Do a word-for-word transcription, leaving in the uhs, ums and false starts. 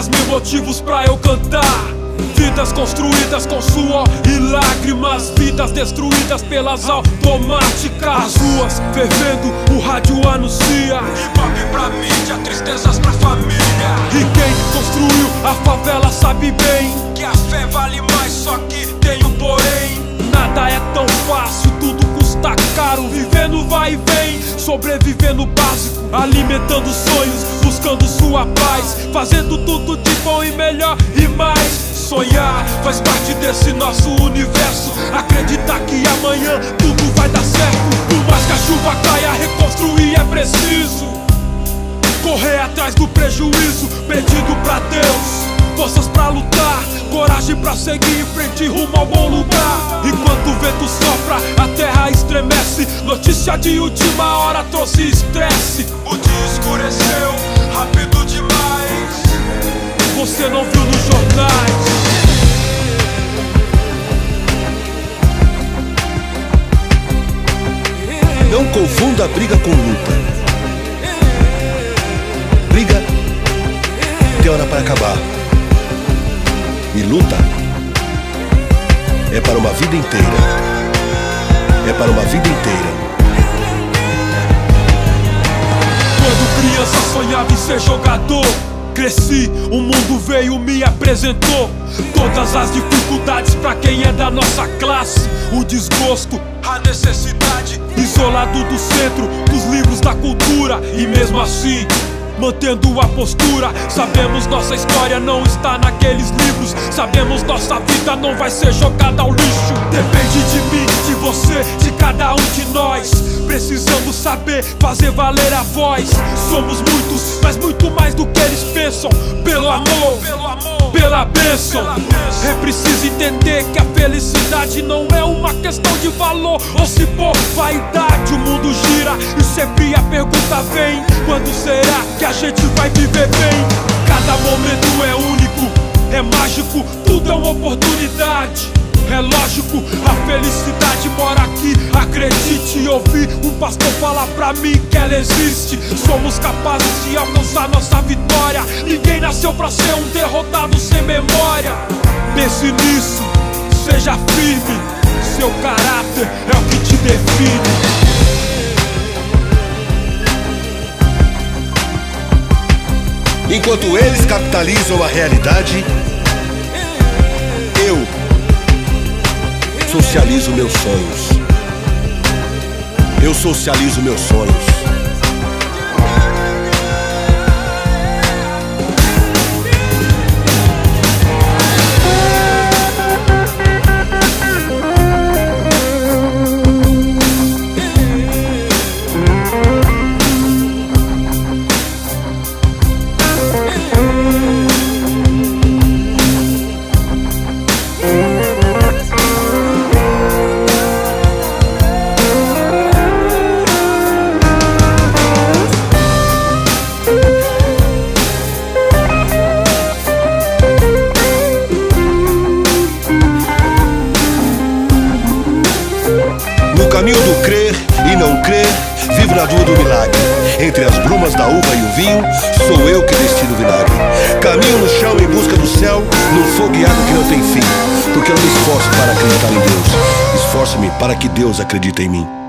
dez mil motivos pra eu cantar. Vidas construídas com suor e lágrimas, vidas destruídas pelas automáticas. As ruas fervendo, o rádio anuncia hip hop pra mídia, tristezas pra família. E quem construiu a favela sabe bem que a fé vale mais, só que tem um porém. Nada é tão fácil, tudo custa caro, vivendo vai e vem, sobrevivendo básico, alimentando sonhos, buscando sua paz, fazendo tudo de bom e melhor e mais. Sonhar faz parte desse nosso universo, acreditar que amanhã tudo vai dar certo. Por mais que a chuva caia, reconstruir é preciso, correr atrás do prejuízo, pedido pra Deus, forças pra lutar, coragem pra seguir em frente rumo ao bom lugar. Enquanto o vento sopra, a terra estremece, notícia de última hora trouxe estresse. O dia escureceu, rápido demais, você não viu nos jornais. Não confunda briga com luta. Briga tem hora para acabar, e luta é para uma vida inteira. É para uma vida inteira. Quando criança sonhava em ser jogador, cresci, o mundo veio, me apresentou todas as dificuldades pra quem é da nossa classe. O desgosto, a necessidade, isolado do centro, dos livros, da cultura. E mesmo assim, mantendo a postura, sabemos nossa história não está naqueles livros, sabemos nossa vida não vai ser jogada ao lixo. Depende de mim, de você, de cada um de nós. Precisamos saber fazer valer a voz. Somos muitos, mas muito mais do que eles pensam. Pelo amor, pelo amor, pela bênção. É preciso entender que a felicidade não é uma questão de valor ou se por vaidade. O mundo gira e sempre a pergunta vem: quando será que a gente vai viver bem? Cada momento é único, é mágico, tudo é uma oportunidade. É lógico, a felicidade mora aqui. Acredite, ouvi um pastor falar pra mim que ela existe. Somos capazes de alcançar nossa vitória. Ninguém nasceu pra ser um derrotado sem memória. Pense nisso, seja firme. Seu caráter é o que te define. Enquanto eles capitalizam a realidade, eu socializo meus sonhos. Eu socializo meus sonhos. No caminho do crer e não crer, vivo na dúvida do milagre. Entre as brumas da uva e o vinho, sou eu que destino o vinagre. Caminho no chão em busca do céu, não sou guiado que não tem fim, porque eu me esforço para acreditar em Deus. Esforço-me para que Deus acredite em mim.